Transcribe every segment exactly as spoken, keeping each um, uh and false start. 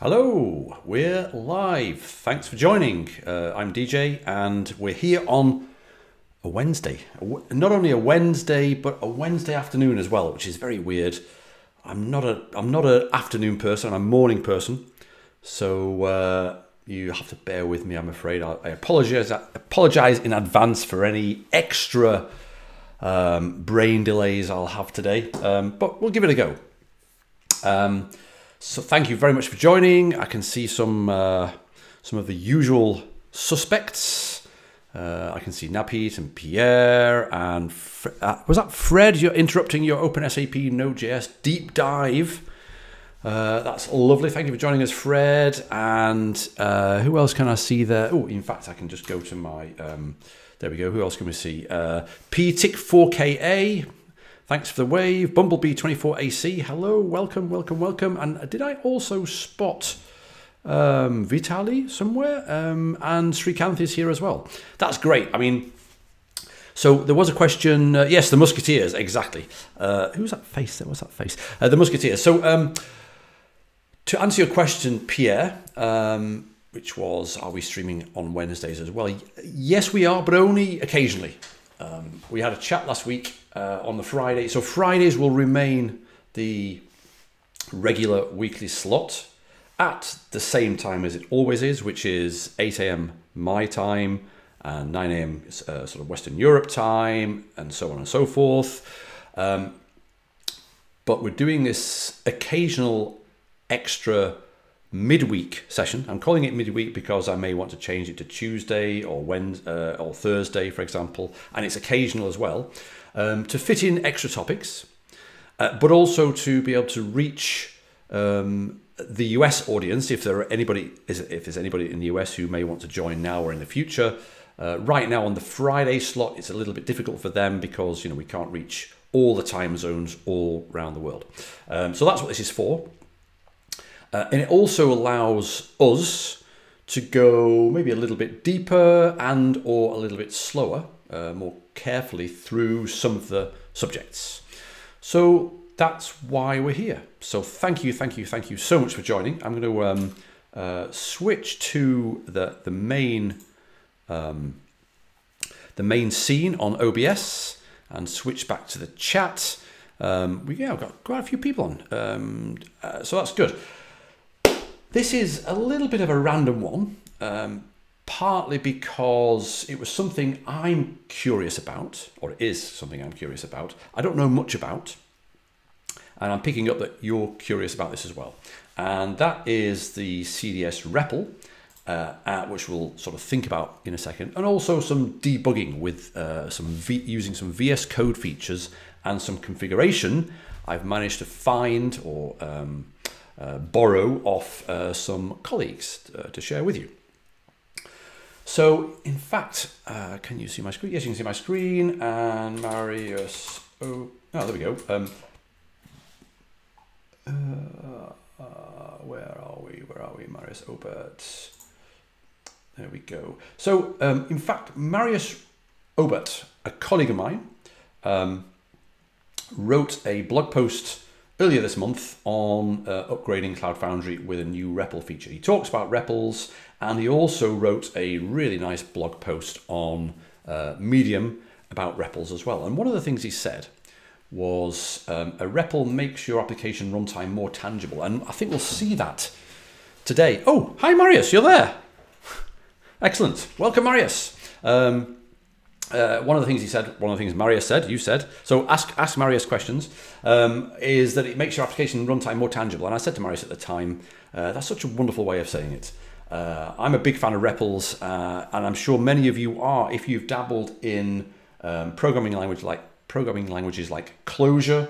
Hello, we're live. Thanks for joining. Uh, I'm D J and we're here on a Wednesday. Not only a Wednesday, but a Wednesday afternoon as well, which is very weird. I'm not a I'm not an afternoon person, I'm a morning person. So uh, you have to bear with me, I'm afraid. I, I apologize I apologize in advance for any extra um, brain delays I'll have today, um, but we'll give it a go. Um, So thank you very much for joining. I can see some uh, some of the usual suspects. Uh, I can see Napit and Pierre and Fre uh, was that Fred? You're interrupting your OpenSAP Node.js deep dive. Uh, that's lovely. Thank you for joining us, Fred. And uh, who else can I see there? Oh, in fact, I can just go to my. Um, there we go. Who else can we see? Uh, P tick four K A. Thanks for the wave. Bumblebee twenty-four A C, hello, welcome, welcome, welcome. And did I also spot um, Vitali somewhere? Um, and Srikanth is here as well. That's great. I mean, so there was a question. Uh, yes, the Musketeers, exactly. Uh, who's that face? What's that face? Uh, the Musketeers. So um, to answer your question, Pierre, um, which was, are we streaming on Wednesdays as well? Yes, we are, but only occasionally. Um, we had a chat last week uh, on the Friday. So Fridays will remain the regular weekly slot at the same time as it always is, which is eight A M my time and nine A M uh, sort of Western Europe time and so on and so forth. Um, but we're doing this occasional extra midweek session. I'm calling it midweek because I may want to change it to Tuesday or Wednesday uh, or Thursday, for example, and it's occasional as well, um, to fit in extra topics, uh, but also to be able to reach um, the U S audience if there are anybody, if there's anybody in the U S who may want to join now or in the future. Uh, right now on the Friday slot, it's a little bit difficult for them because you know we can't reach all the time zones all around the world. Um, so that's what this is for. Uh, and it also allows us to go maybe a little bit deeper and or a little bit slower, uh, more carefully through some of the subjects. So that's why we're here. So thank you, thank you, thank you so much for joining. I'm going to um, uh, switch to the, the, main, um, the main scene on O B S and switch back to the chat. Um, we, yeah, we've got quite a few people on, um, uh, so that's good. This is a little bit of a random one, um, partly because it was something I'm curious about, or it is something I'm curious about. I don't know much about, and I'm picking up that you're curious about this as well. And that is the C D S R E P L, uh, uh, which we'll sort of think about in a second, and also some debugging with uh, some v using some V S Code features and some configuration I've managed to find or um, Uh, borrow off uh, some colleagues uh, to share with you. So in fact, uh, can you see my screen? Yes, you can see my screen and Marius, oh, oh there we go. Um, uh, uh, where are we, where are we? Marius Obert, there we go. So um, in fact, Marius Obert, a colleague of mine, um, wrote a blog post earlier this month on uh, upgrading Cloud Foundry with a new R E P L feature. He talks about R E P Ls and he also wrote a really nice blog post on uh, Medium about R E P Ls as well. And one of the things he said was um, a R E P L makes your application runtime more tangible. And I think we'll see that today. Oh, hi Marius, you're there. Excellent, welcome Marius. Um, Uh, one of the things he said, one of the things Marius said, you said, so ask ask Marius questions, um, is that it makes your application runtime more tangible. And I said to Marius at the time, uh, that's such a wonderful way of saying it. Uh, I'm a big fan of R E P Ls, uh, and I'm sure many of you are if you've dabbled in um, programming language like programming languages like Clojure,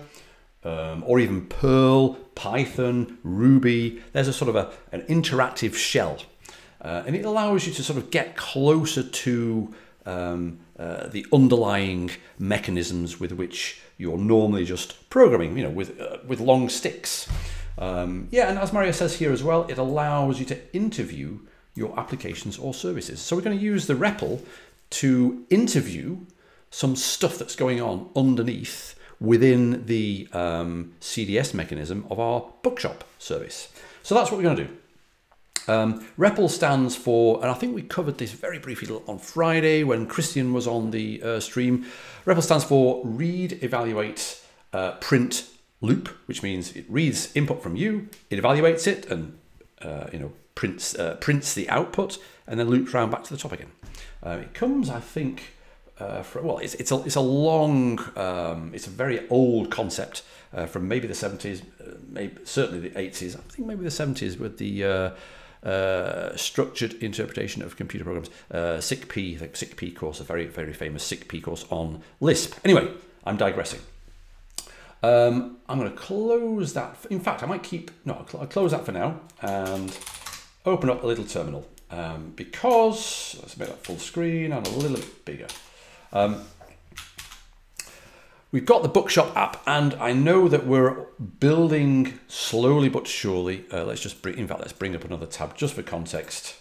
um, or even Perl, Python, Ruby. There's a sort of a, an interactive shell, uh, and it allows you to sort of get closer to Um, uh, the underlying mechanisms with which you're normally just programming, you know, with uh, with long sticks. Um, yeah, and as Mario says here as well, it allows you to interview your applications or services. So we're going to use the R E P L to interview some stuff that's going on underneath within the um, C D S mechanism of our bookshop service. So that's what we're going to do. Um, R E P L stands for, and I think we covered this very briefly on Friday when Christian was on the uh, stream. R E P L stands for read, evaluate, uh, print, loop, which means it reads input from you, it evaluates it, and uh, you know prints uh, prints the output, and then loops round back to the top again. Uh, it comes, I think, uh, from, well, it's it's a it's a long, um, it's a very old concept uh, from maybe the seventies, uh, maybe certainly the eighties. I think maybe the seventies with the uh, uh, structured interpretation of computer programs. Uh, S I C P, the S I C P course, a very very famous S I C P course on Lisp. Anyway, I'm digressing. Um, I'm going to close that. In fact, I might keep, no, I'll, cl I'll close that for now and open up a little terminal um, because, let's make that full screen and a little bit bigger. Um, we've got the Bookshop app, and I know that we're building slowly but surely. Uh, let's just bring, in fact, let's bring up another tab just for context.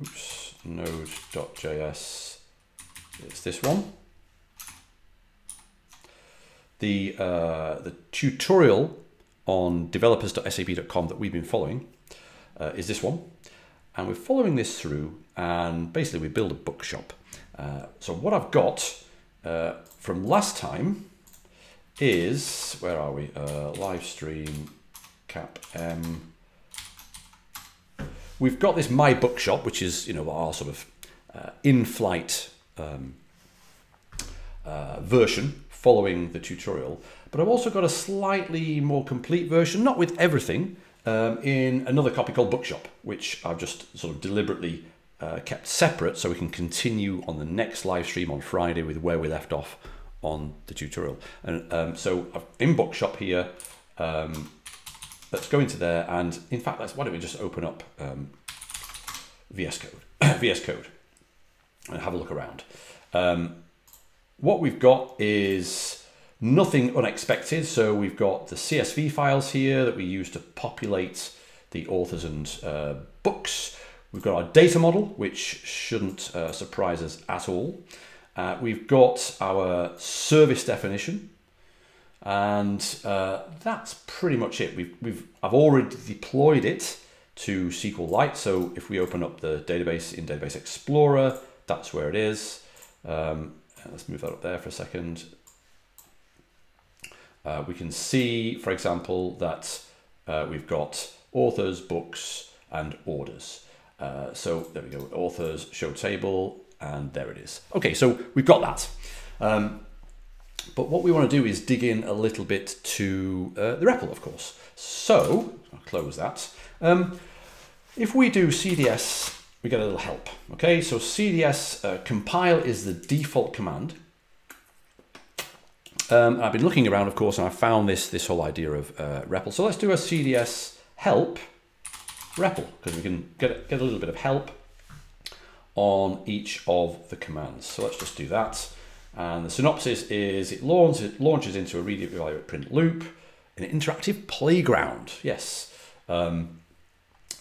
Oops, node dot J S, it's this one. The, uh, the tutorial on developers dot S A P dot com that we've been following uh, is this one. And we're following this through, and basically we build a bookshop. Uh, so what I've got uh, from last time is, where are we? Uh, live stream, cap, M. We've got this My Bookshop, which is, you know, our sort of uh, in-flight um, uh, version following the tutorial, but I've also got a slightly more complete version, not with everything, um, in another copy called Bookshop, which I've just sort of deliberately uh, kept separate so we can continue on the next live stream on Friday with where we left off on the tutorial. And um, so I've, in Bookshop here, um, let's go into there, and in fact, let's, why don't we just open up um, V S Code, V S Code, and have a look around. Um, What we've got is nothing unexpected. So we've got the C S V files here that we use to populate the authors and uh, books. We've got our data model, which shouldn't uh, surprise us at all. Uh, we've got our service definition, and uh, that's pretty much it. We've, we've, I've already deployed it to SQLite. So if we open up the database in Database Explorer, that's where it is. Um, Let's move that up there for a second. Uh, we can see, for example, that uh, we've got authors, books, and orders. Uh, so there we go, authors, show table, and there it is. Okay, so we've got that. Um, but what we want to do is dig in a little bit to uh, the R E P L, of course. So I'll close that. Um, if we do C D S, we get a little help. Okay, so C D S uh, compile is the default command. Um, I've been looking around, of course, and I found this this whole idea of uh, R E P L. So let's do a C D S help R E P L, because we can get, get a little bit of help on each of the commands. So let's just do that. And the synopsis is it launches, it launches into a read, evaluate, print loop, an interactive playground. Yes. Um,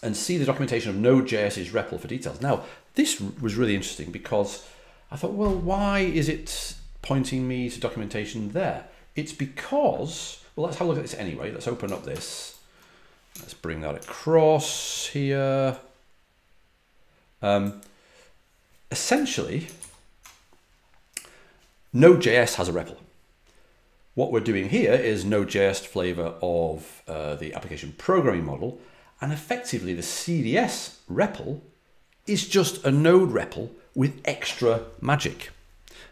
and see the documentation of Node dot J S's R E P L for details. Now, this was really interesting because I thought, well, why is it pointing me to documentation there? It's because, well, let's have a look at this anyway. Let's open up this. Let's bring that across here. Um, essentially, Node dot J S has a R E P L. What we're doing here is Node dot J S flavor of uh, the application programming model. And effectively, the C D S R E P L is just a Node R E P L with extra magic.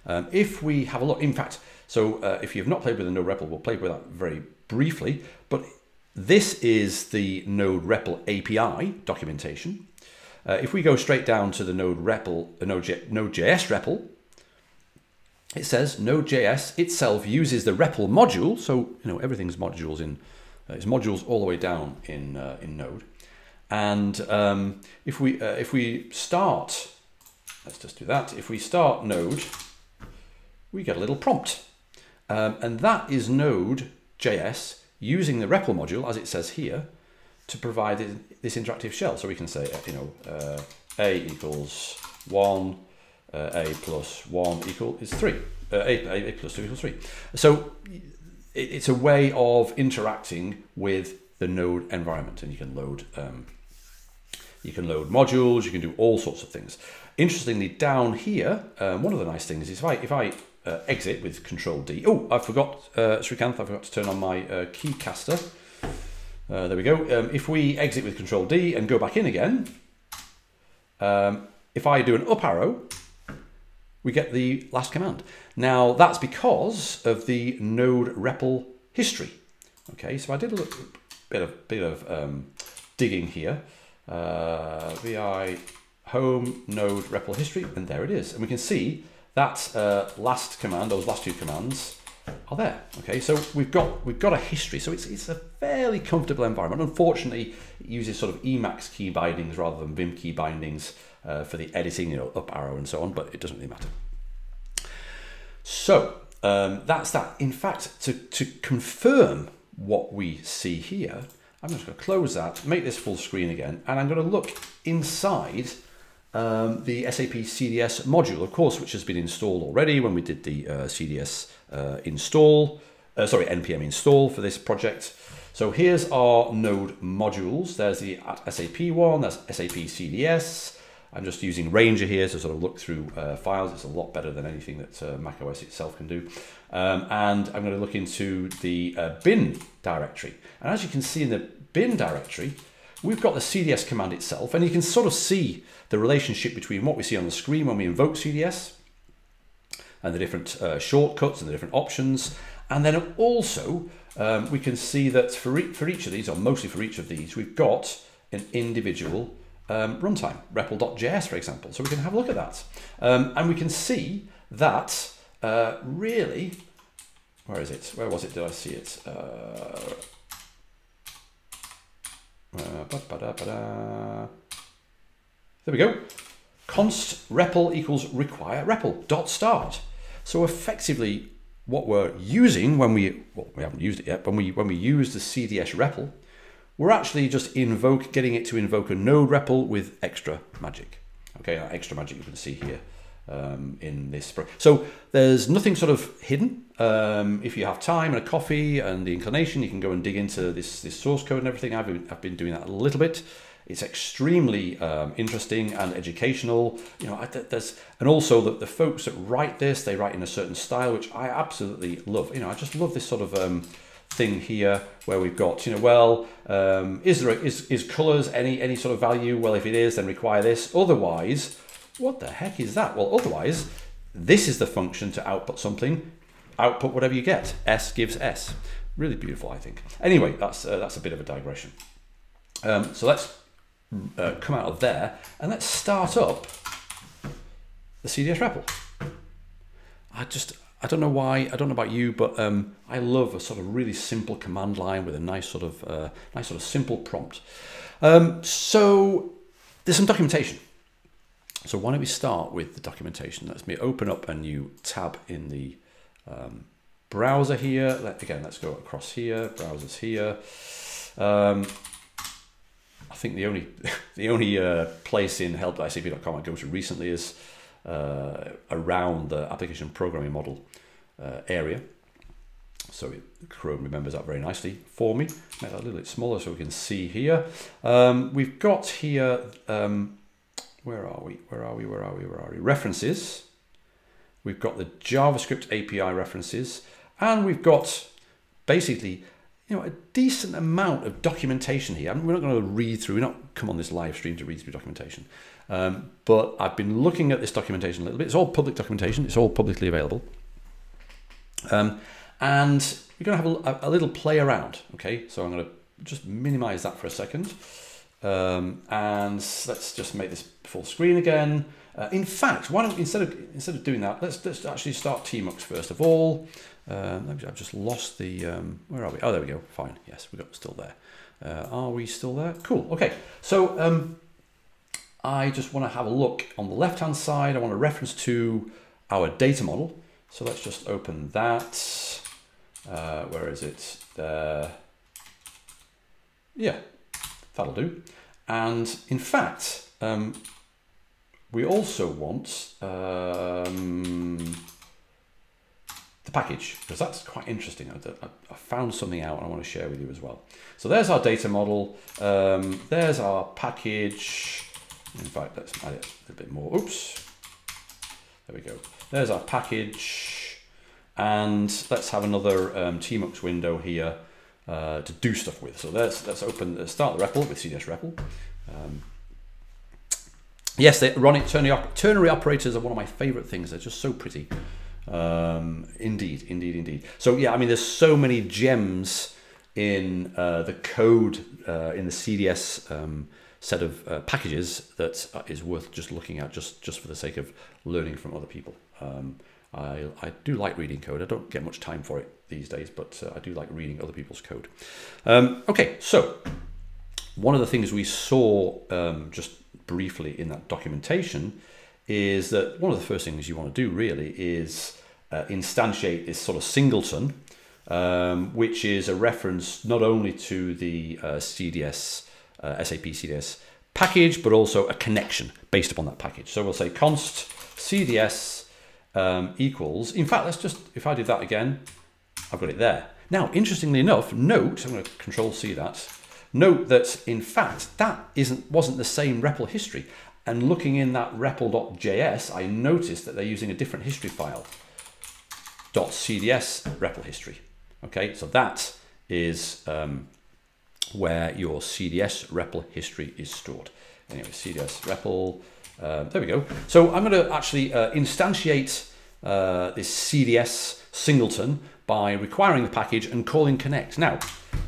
Um, if we have a look, in fact, so uh, if you've not played with a Node R E P L, we'll play with that very briefly, but this is the Node R E P L A P I documentation. Uh, if we go straight down to the Node R E P L, uh, Node dot J S R E P L, it says Node dot J S itself uses the R E P L module, so you know everything's modules in Uh, it's modules all the way down in uh, in Node, and um, if we uh, if we start, let's just do that. If we start Node, we get a little prompt, um, and that is Node dot J S using the R E P L module as it says here to provide this interactive shell. So we can say you know uh, a equals one, uh, a plus one equal is three, uh, a, a a plus two equals three. So it's a way of interacting with the Node environment, and you can load um, you can load modules, you can do all sorts of things. Interestingly, down here, um, one of the nice things is if I, if I uh, exit with Control D, oh, I forgot, uh, Srikanth, I forgot to turn on my uh, key caster. Uh, there we go. Um, if we exit with Control D and go back in again, um, if I do an up arrow, we get the last command. Now that's because of the Node R E P L history. Okay, so I did a little bit of, bit of um, digging here. Uh, V I home node R E P L history, and there it is. And we can see that uh, last command, those last two commands are there. Okay, so we've got we've got a history. So it's it's a fairly comfortable environment. Unfortunately, it uses sort of Emacs key bindings rather than Vim key bindings uh, for the editing, you know, up arrow and so on. But it doesn't really matter. So um, that's that. In fact, to to confirm what we see here, I'm just going to close that, make this full screen again, and I'm going to look inside um, the S A P C D S module, of course, which has been installed already when we did the uh, C D S uh, install, uh, sorry, N P M install for this project. So here's our node modules. There's the at S A P one, there's S A P C D S. I'm just using Ranger here to sort of look through uh, files. It's a lot better than anything that uh, macOS itself can do. Um, and I'm going to look into the uh, bin directory. And as you can see in the bin directory, we've got the C D S command itself, and you can sort of see the relationship between what we see on the screen when we invoke C D S and the different uh, shortcuts and the different options. And then also um, we can see that for, e for each of these, or mostly for each of these, we've got an individual um, runtime, R E P L dot J S, for example. So we can have a look at that. Um, and we can see that uh, really, where is it? Where was it? Did I see it? Uh, Uh, ba -ba -da -ba -da. There we go. Const R E P L equals require R E P L dot start. So effectively, what we're using when we well, we haven't used it yet, but when we when we use the C D S R E P L, we're actually just invoke getting it to invoke a node R E P L with extra magic. Okay, that extra magic you can see here um, in this. So there's nothing sort of hidden. Um, if you have time and a coffee and the inclination, you can go and dig into this, this source code and everything. I've been, I've been doing that a little bit. It's extremely um, interesting and educational. You know, I, there's, and also the, the folks that write this, they write in a certain style, which I absolutely love. You know, I just love this sort of um, thing here where we've got, you know, well, um, is there a, is, is colors any, any sort of value? Well, if it is, then require this. Otherwise, what the heck is that? Well, otherwise, this is the function to output something. Output whatever you get. S gives S. Really beautiful, I think. Anyway, that's uh, that's a bit of a digression. Um, so let's uh, come out of there and let's start up the C D S R E P L. I just I don't know why I don't know about you, but um, I love a sort of really simple command line with a nice sort of uh, nice sort of simple prompt. Um, so there's some documentation. So why don't we start with the documentation? Let me open up a new tab in the Um, browser here. Let, again, let's go across here. Browsers here. Um, I think the only the only uh, place in help dot S A P dot com I go to recently is uh, around the application programming model uh, area. So it, Chrome remembers that very nicely for me. Make that a little bit smaller so we can see here. Um, we've got here. Um, where are we? Where are we? Where are we? Where are we? References. We've got the JavaScript A P I references, and we've got basically, you know, a decent amount of documentation here. I mean, we're not going to read through, we're not come on this live stream to read through documentation, um, but I've been looking at this documentation a little bit. It's all public documentation. It's all publicly available. Um, and we're going to have a, a little play around. Okay, so I'm going to just minimize that for a second. Um, and let's just make this full screen again. Uh, in fact, why don't instead of instead of doing that, let's let's actually start Tmux first of all. Uh, I've just lost the um, where are we? Oh, there we go. Fine. Yes, we got still there. Uh, are we still there? Cool. Okay. So um, I just want to have a look on the left hand side. I want to reference to our data model. So let's just open that. Uh, where is it? There. Yeah, that'll do. And in fact. Um, We also want um, the package, because that's quite interesting. I, I found something out and I want to share with you as well. So there's our data model. Um, there's our package. In fact, let's add it a bit more. Oops. There we go. There's our package. And let's have another um, Tmux window here uh, to do stuff with. So let's, let's open, let's start the R E P L with C D S R E P L. Um, yes, they, Ronit, ternary, op ternary operators are one of my favorite things. They're just so pretty. Um, indeed, indeed, indeed. So yeah, I mean, there's so many gems in uh, the code, uh, in the C D S um, set of uh, packages that is worth just looking at, just, just for the sake of learning from other people. Um, I, I do like reading code. I don't get much time for it these days, but uh, I do like reading other people's code. Um, okay, so one of the things we saw um, just briefly in that documentation is that one of the first things you want to do really is uh, instantiate this sort of singleton, um, which is a reference not only to the uh, C D S, uh, S A P C D S package, but also a connection based upon that package. So we'll say const C D S um, equals, in fact, let's just, if I do that again, I've got it there. Now, interestingly enough, note, I'm going to control C that, note that in fact, that isn't, wasn't the same R E P L history. And looking in that R E P L dot J S, I noticed that they're using a different history file, .cds R E P L history. Okay, so that is um, where your C D S R E P L history is stored. Anyway, C D S R E P L, uh, there we go. So I'm gonna actually uh, instantiate uh, this C D S singleton by requiring the package and calling connect. Now,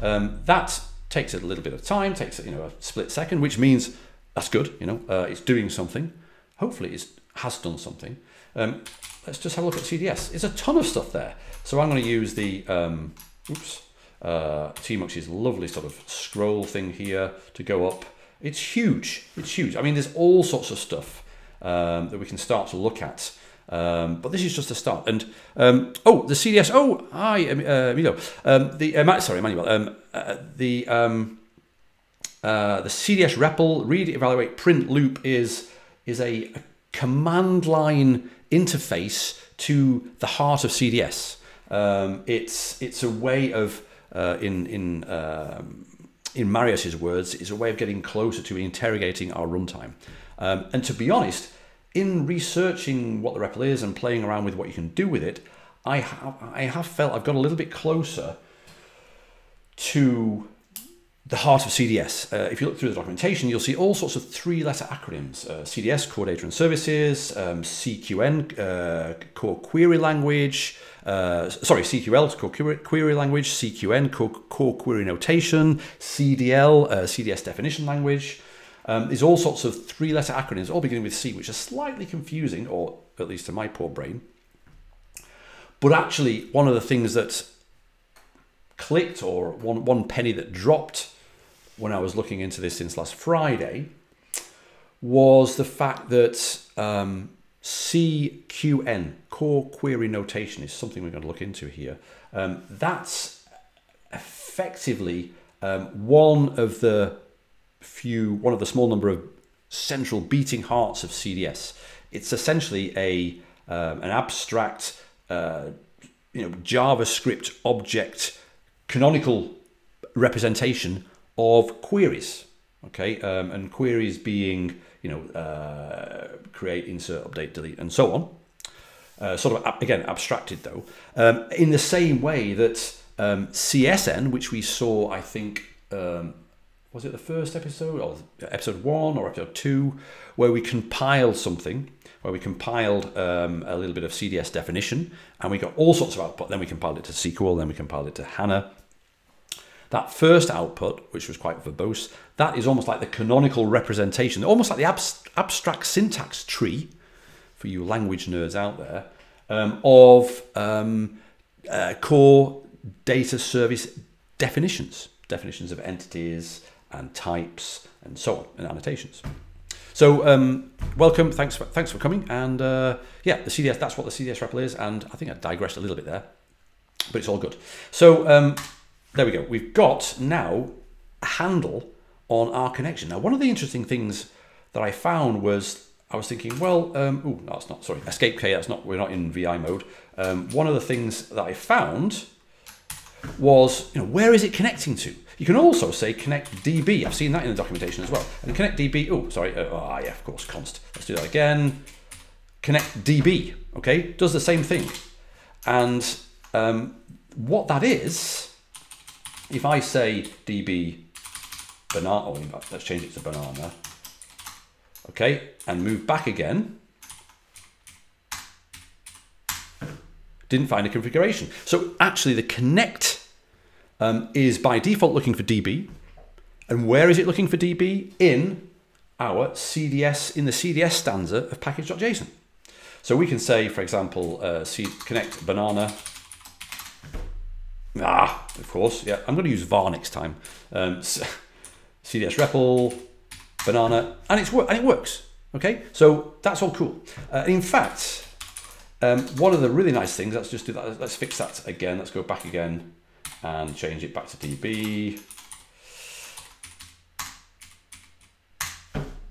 um, that takes a little bit of time, takes you know a split second, which means that's good, you know, uh, it's doing something. Hopefully it has done something. Um, let's just have a look at C D S. It's a ton of stuff there. So I'm gonna use the, um, oops, uh, Tmux's lovely sort of scroll thing here to go up. It's huge, it's huge. I mean, there's all sorts of stuff um, that we can start to look at, um, but this is just a start. And, um, oh, the C D S, oh, hi, Emilio. Um, the, uh, sorry, Manuel, um, uh, the, um, Uh, the C D S R E P L read, evaluate, print loop is is a, a command line interface to the heart of C D S. Um, it's it's a way of uh, in in um, in Marius's words, it's a way of getting closer to interrogating our runtime. Um, and to be honest, in researching what the R E P L is and playing around with what you can do with it, I have I have felt I've got a little bit closer to the heart of C D S. Uh, if you look through the documentation, you'll see all sorts of three-letter acronyms, uh, C D S, Core Data and Services, um, C Q N, uh, Core Query Language, uh, sorry, C Q L, Core Query Language, C Q N, Core, core Query Notation, C D L, uh, C D S Definition Language. Um, there's all sorts of three-letter acronyms, all beginning with C, which are slightly confusing, or at least to my poor brain. But actually, one of the things that clicked, or one, one penny that dropped when I was looking into this since last Friday, was the fact that um, C Q N, Core Query Notation, is something we're going to look into here. Um, that's effectively um, one of the few, one of the small number of central beating hearts of C D S. It's essentially a um, an abstract, uh, you know, JavaScript object, canonical representation of queries. Okay, um, and queries being, you know, uh, create, insert, update, delete, and so on. Uh, sort of, again, abstracted though. Um, in the same way that um, C S N, which we saw, I think, um, was it the first episode, or episode one, or episode two, where we compiled something, where we compiled um, a little bit of C D S definition, and we got all sorts of output. Then we compiled it to S Q L, then we compiled it to HANA. That first output, which was quite verbose, that is almost like the canonical representation, almost like the abst abstract syntax tree, for you language nerds out there, um, of um, uh, core data service definitions, definitions of entities and types and so on, and annotations. So um, welcome, thanks for, thanks for coming. And uh, yeah, the C D S, that's what the C D S R E P L is. And I think I digressed a little bit there, but it's all good. So um, there we go. We've got now a handle on our connection. Now, one of the interesting things that I found was I was thinking, well, um, oh, no, it's not, sorry, escape K, that's not, we're not in V I mode. Um, one of the things that I found was, you know, where is it connecting to? You can also say connect D B. I've seen that in the documentation as well. And connect D B, oh, sorry, uh, oh, yeah, of course, const. Let's do that again. Connect D B, okay? Does the same thing. And um, what that is, if I say D B banana, oh, let's change it to banana, okay, and move back again, didn't find a configuration. So actually the connect um, is by default looking for D B. And where is it looking for D B? In our C D S, in the C D S stanza of package.json. So we can say, for example, uh, connect banana. Ah, of course, yeah, I'm gonna use var next time. Um, so C D S R E P L, banana, and, it's, and it works, okay? So that's all cool. Uh, in fact, Um, one of the really nice things, let's just do that, let's fix that again, let's go back again and change it back to D B.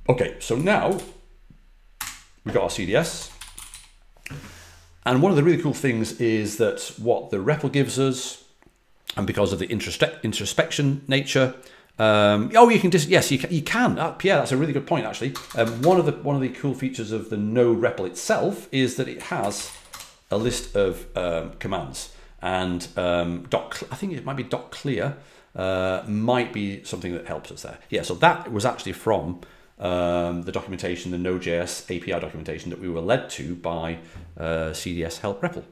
Okay, so now we've got our C D S. And one of the really cool things is that what the R E P L gives us, and because of the introspe introspection nature, Um, oh, you can just, yes, you can. You can. Uh, Pierre, that's a really good point, actually. Um, one of the one of the cool features of the Node R E P L itself is that it has a list of um, commands. And um, dot, I think it might be dot clear uh, might be something that helps us there. Yeah, so that was actually from um, the documentation, the Node.js A P I documentation that we were led to by uh, C D S help R E P L.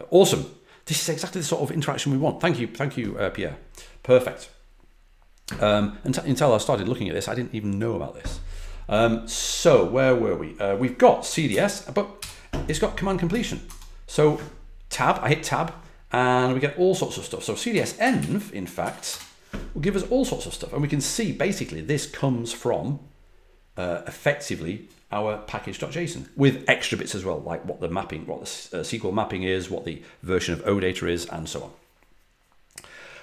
Uh, awesome. This is exactly the sort of interaction we want. Thank you, thank you, uh, Pierre. Perfect. Um, until I started looking at this, I didn't even know about this. Um, so where were we? Uh, we've got C D S, but it's got command completion. So tab, I hit tab, and we get all sorts of stuff. So C D S env, in fact, will give us all sorts of stuff. And we can see, basically, this comes from, uh, effectively, our package.json, with extra bits as well, like what the mapping, what the uh, S Q L mapping is, what the version of OData is, and so on.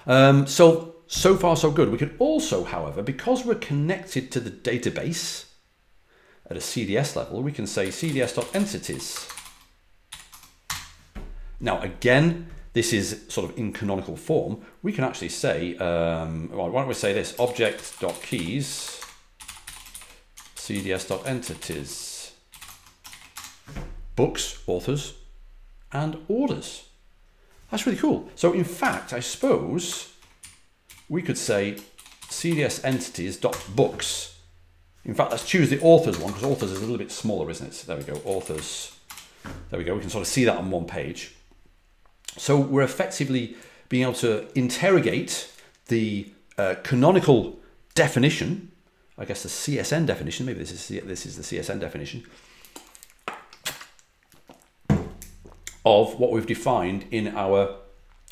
Um, so So far, so good. We can also, however, because we're connected to the database at a C D S level, we can say C D S dot entities. Now, again, this is sort of in canonical form. We can actually say, um, well, why don't we say this, object.keys, C D S dot entities, books, authors, and orders. That's really cool. So in fact, I suppose, we could say C D S entities dot books. In fact, let's choose the authors one because authors is a little bit smaller, isn't it? So there we go, authors. There we go, we can sort of see that on one page. So we're effectively being able to interrogate the uh, canonical definition, I guess the C S N definition, maybe this is, this is the C S N definition, of what we've defined in our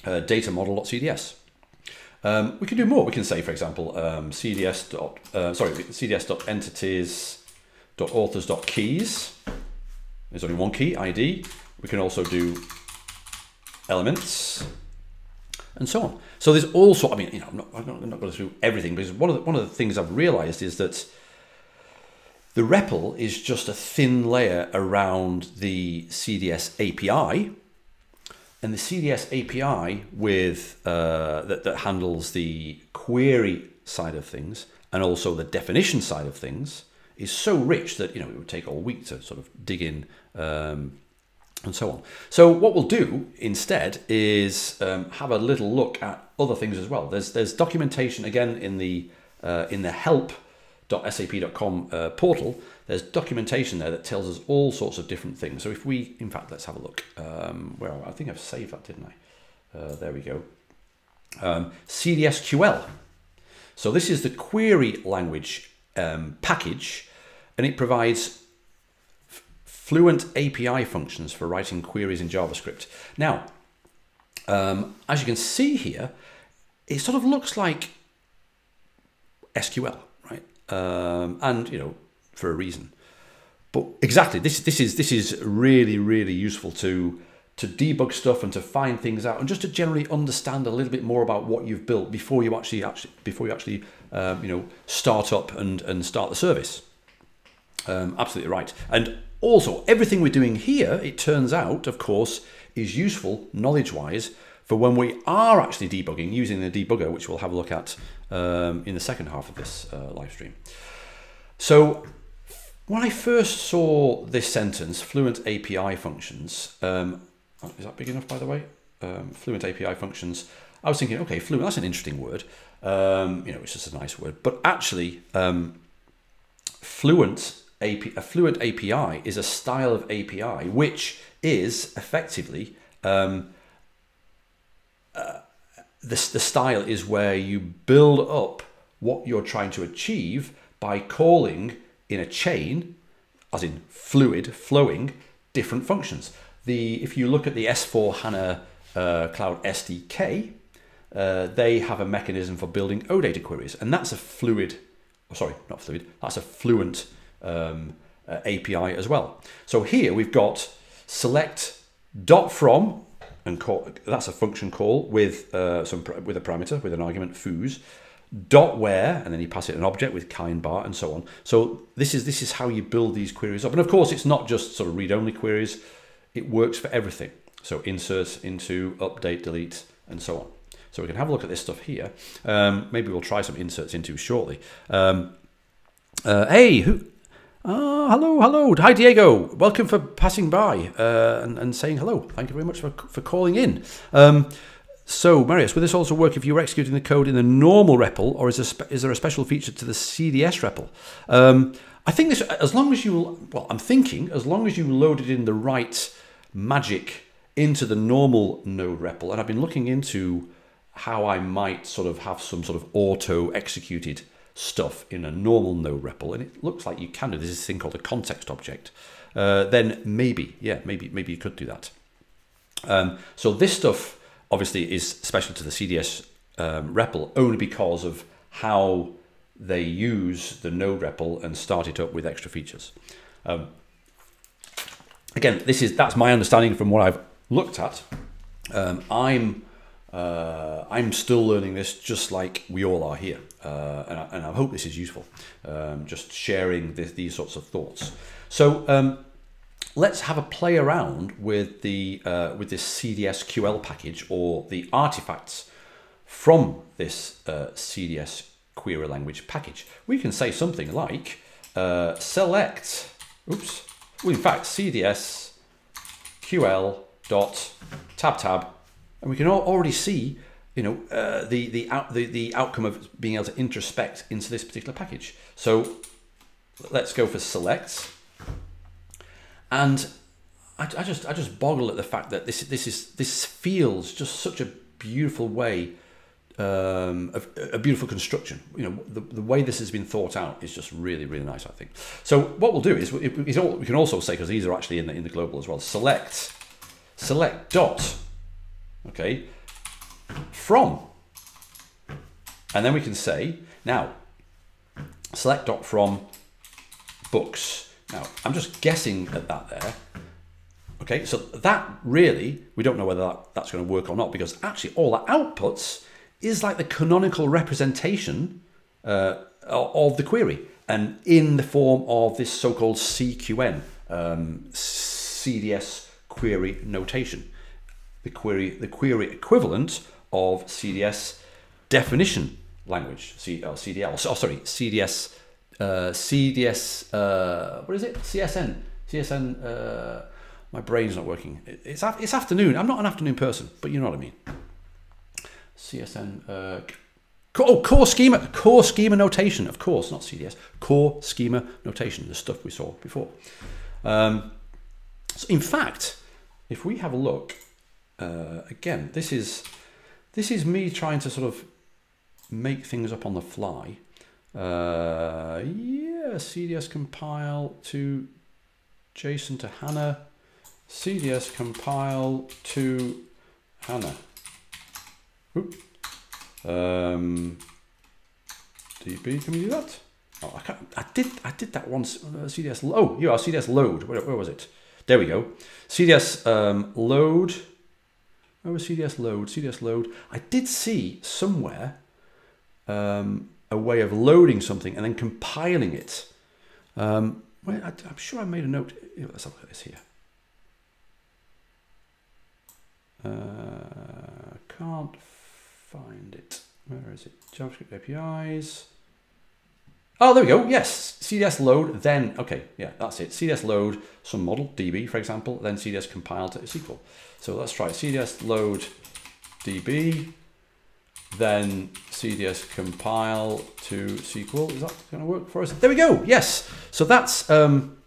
uh, data model.cds. Um, we can do more. We can say, for example, um, C D S dot, uh, sorry, C D S dot entities dot authors dot keys. There's only one key, I D. We can also do elements and so on. So there's also, I mean, you know, I'm not, I'm not going to do everything because one of the, one of the things I've realized is that the R E P L is just a thin layer around the C D S A P I. And the C D S A P I with uh, that, that handles the query side of things and also the definition side of things is so rich that, you know, it would take all week to sort of dig in um, and so on. So what we'll do instead is um, have a little look at other things as well. There's there's documentation again in the uh, in the help dot sap dot com uh, portal. There's documentation there that tells us all sorts of different things. So if we, in fact, let's have a look. Um, where I think I've saved that, didn't I? Uh, there we go. Um, C D S Q L. So this is the query language um, package, and it provides fluent A P I functions for writing queries in JavaScript. Now, um, as you can see here, it sort of looks like S Q L, right? Um, and, you know, for a reason, but exactly this this is this is really really useful to to debug stuff and to find things out and just to generally understand a little bit more about what you've built before you actually actually before you actually um, you know, start up and and start the service. Um, absolutely right. And also, everything we're doing here, it turns out, of course, is useful knowledge-wise for when we are actually debugging using the debugger, which we'll have a look at um, in the second half of this uh, live stream. So when I first saw this sentence, fluent A P I functions, um, is that big enough, by the way? Um, fluent A P I functions, I was thinking, okay, fluent, that's an interesting word. Um, you know, it's just a nice word, but actually um, fluent A P I, a fluent A P I is a style of A P I, which is effectively, um, uh, the, the style is where you build up what you're trying to achieve by calling in a chain, as in fluid, flowing, different functions. The, if you look at the S four HANA uh, Cloud S D K, uh, they have a mechanism for building OData queries, and that's a fluid, oh, sorry, not fluid, that's a fluent um, uh, A P I as well. So here we've got select dot from, and call, that's a function call with uh, some with a parameter, with an argument foo s, dot where, and then you pass it an object with kind bar and so on. So this is this is how you build these queries up, and of course it's not just sort of read-only queries. It works for everything. So insert, into, update, delete, and so on. So we can have a look at this stuff here. Um, maybe we'll try some inserts into shortly. Um, uh, hey, who? Ah, hello, hello. Hi, Diego. Welcome for passing by uh, and, and saying hello. Thank you very much for, for calling in. Um, so, Marius, will this also work if you were executing the code in the normal R E P L, or is there, is there a special feature to the C D S R E P L? Um, I think this, as long as you, well, I'm thinking, as long as you loaded in the right magic into the normal Node R E P L, and I've been looking into how I might sort of have some sort of auto-executed stuff in a normal Node R E P L, and it looks like you can do this, this thing called a context object, uh, then maybe, yeah, maybe maybe you could do that. Um, so this stuff, obviously, is special to the C D S um, R E P L only because of how they use the Node R E P L and start it up with extra features. Um, Again, this is that's my understanding from what I've looked at. Um, I'm uh, I'm still learning this, just like we all are here, uh, and, I, and I hope this is useful. Um, just sharing this, these sorts of thoughts. So um, let's have a play around with the uh, with this C D S Q L package, or the artifacts from this uh, C D S query language package. We can say something like uh, select. Oops. Well, in fact, C D S Q L dot tab tab, and we can already see, you know, uh, the the out, the the outcome of being able to introspect into this particular package. So let's go for select, and I, I just I just boggle at the fact that this this is this feels just such a beautiful way, um, of, a beautiful construction. You know, the, the way this has been thought out is just really, really nice, I think. So what we'll do is, we, we, we can also say, because these are actually in the, in the global as well, select, select dot, okay, from. And then we can say, now, select dot from books. Now, I'm just guessing at that there. Okay, so that really, we don't know whether that, that's going to work or not, because actually all the outputs is like the canonical representation uh, of the query, and in the form of this so-called C Q N, um, C D S query notation, the query the query equivalent of C D S definition language, C, oh, C D L. Oh, sorry, C D S uh, C D S. Uh, what is it? C S N. C S N. Uh, my brain's not working. It's it's afternoon. I'm not an afternoon person, but you know what I mean. C S N, uh, oh, core schema, core schema notation, of course, not C D S, core schema notation, the stuff we saw before. Um, so in fact, if we have a look, uh, again, this is, this is me trying to sort of make things up on the fly. Uh, yeah, C D S compile to JSON to HANA, C D S compile to HANA. Oop. Um, D B, can we do that? Oh, I can't. I did. I did that once. Uh, C D S. Oh, you are C D S load. Where, where was it? There we go. C D S um, load. Where was C D S load? C D S load. I did see somewhere um, a way of loading something and then compiling it. Um, Well, I, I'm sure I made a note. Let's have a look at this here. Uh, can't find it. Where is it? JavaScript A P Is. Oh, there we go. Yes, C D S load, then, okay, yeah, that's it. C D S load some model, D B, for example, then C D S compile to S Q L. So let's try C D S load D B, then C D S compile to S Q L. Is that going to work for us? There we go. Yes. So that's um,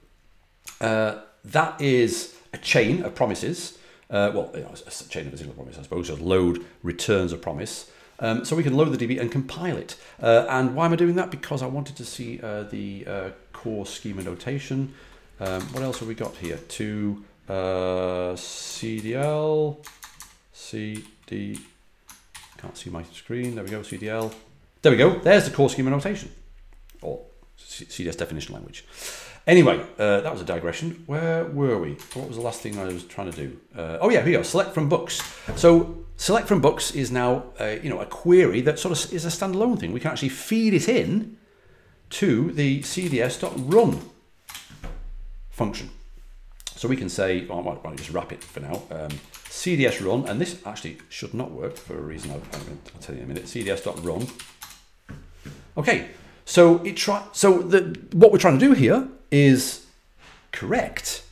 uh, that is a chain of promises. Uh, well, you know, it's a chain of a single promise, I suppose. So load returns a promise. Um, so we can load the D B and compile it. Uh, and why am I doing that? Because I wanted to see uh, the uh, core schema notation. Um, what else have we got here? To uh, C D L, C D. Can't see my screen. There we go. C D L. There we go. There's the core schema notation, or C D S definition language. Anyway, uh, that was a digression. Where were we? What was the last thing I was trying to do? Uh, oh yeah, here we go. Select from books. So select from books is now a, you know a query that sort of is a standalone thing. We can actually feed it in to the C D S.run function. So we can say, well, I might, I might just wrap it for now. Um, C D S run, and this actually should not work for a reason I'll, I'll tell you in a minute. C D S.run. Okay, so it try. So the what we're trying to do here is correct,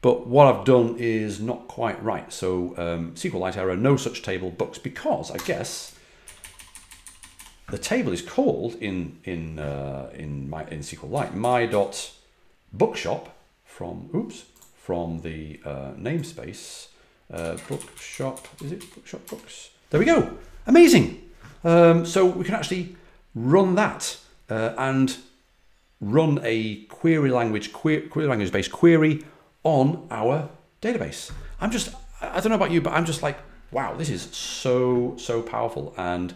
but what I've done is not quite right. So um, SQLite error, no such table books, because I guess the table is called in in uh, in my in SQLite my dot bookshop from oops from the uh, namespace. Uh, bookshop, is it bookshop books? There we go. Amazing. Um, so we can actually run that uh, and run a query language, que query language based query on our database. I'm just, I don't know about you, but I'm just like, wow, this is so, so powerful. And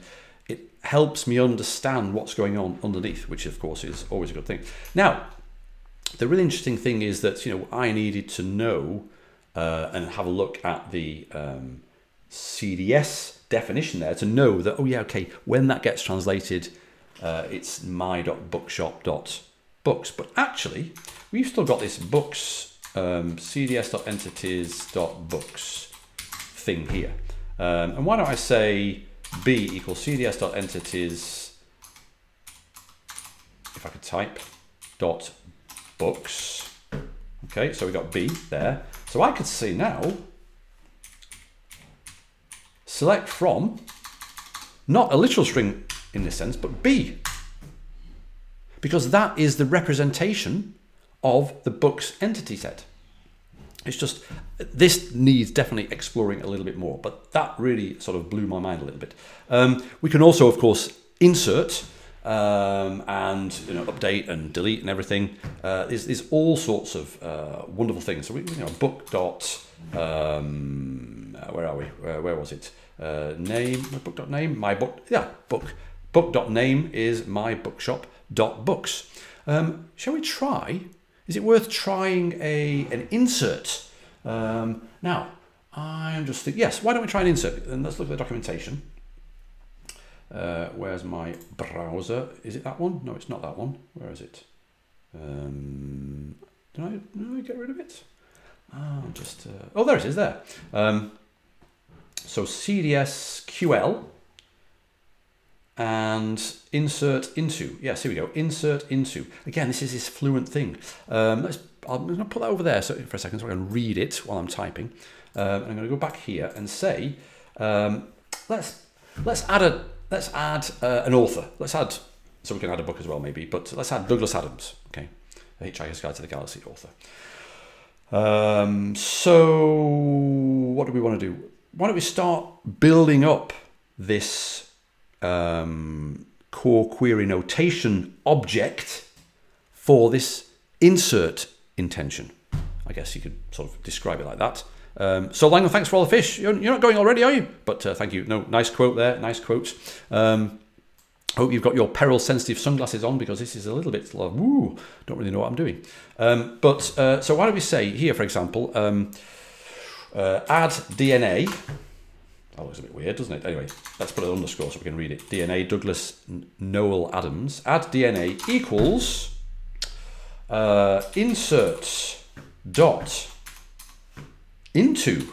it helps me understand what's going on underneath, which of course is always a good thing. Now, the really interesting thing is that, you know, I needed to know Uh, and have a look at the um, C D S definition there to know that, oh yeah, okay, when that gets translated, uh, it's my.bookshop.books. But actually, we've still got this books, um, C D S.entities.books thing here. Um, and why don't I say B equals C D S.entities, if I could type, dot books. Okay, so we got B there. So I could see now, select from, not a literal string in this sense, but B, because that is the representation of the books entity set. It's just, this needs definitely exploring a little bit more, but that really sort of blew my mind a little bit. Um, we can also, of course, insert Um, and you know, update and delete and everything. Uh, there's, there's all sorts of uh, wonderful things. So we, you know, book dot, um, where are we? Where, where was it? Uh, name, my book dot name, my book, yeah, book. Book dot name is my bookshop dot books. Um, shall we try? Is it worth trying a an insert? Um, now, I'm just thinking, yes, why don't we try an insert? And let's look at the documentation. Uh, where's my browser? Is it that one? No, it's not that one. Where is it? Um, did I, did I get rid of it? Oh, just, uh, oh, there it is there. Um, so C D S Q L and insert into. Yes, here we go. Insert into. Again, this is this fluent thing. Um, let's, I'm going to put that over there so, for a second so I can read it while I'm typing. Um, and I'm going to go back here and say, um, let's... Let's add a let's add uh, an author. Let's add so we can add a book as well maybe. But let's add Douglas Adams. Okay, A Hitchhiker's Guide to the Galaxy author. Um, so what do we want to do? Why don't we start building up this um, core query notation object for this insert intention? I guess you could sort of describe it like that. Um, so Langham, thanks for all the fish. You're, you're not going already, are you? But uh, thank you. No, nice quote there. Nice quote. Um, hope you've got your peril-sensitive sunglasses on because this is a little bit like, woo, don't really know what I'm doing. Um, but uh, so why don't we say here, for example, um, uh, add D N A. That looks a bit weird, doesn't it? Anyway, let's put an underscore so we can read it. D N A Douglas Noel Adams. Add D N A equals uh, inserts dot into,